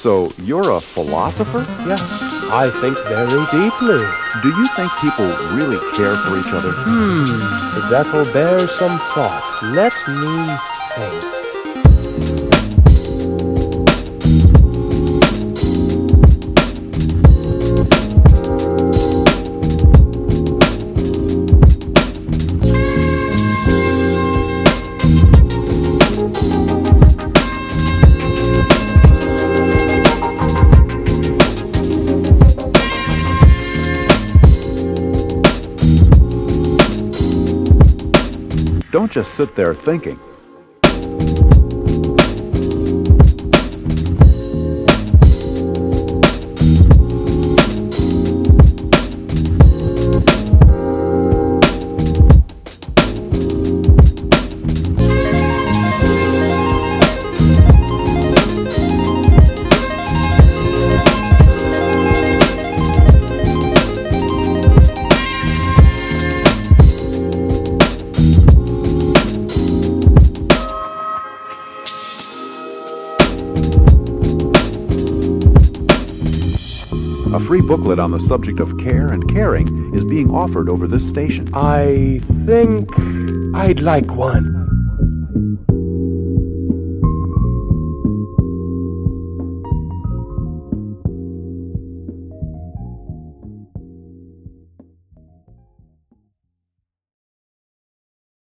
So you're a philosopher? Yes, I think very deeply. Do you think people really care for each other? That will bear some thought. Let me think. Don't just sit there thinking. A free booklet on the subject of care and caring is being offered over this station. I think I'd like one.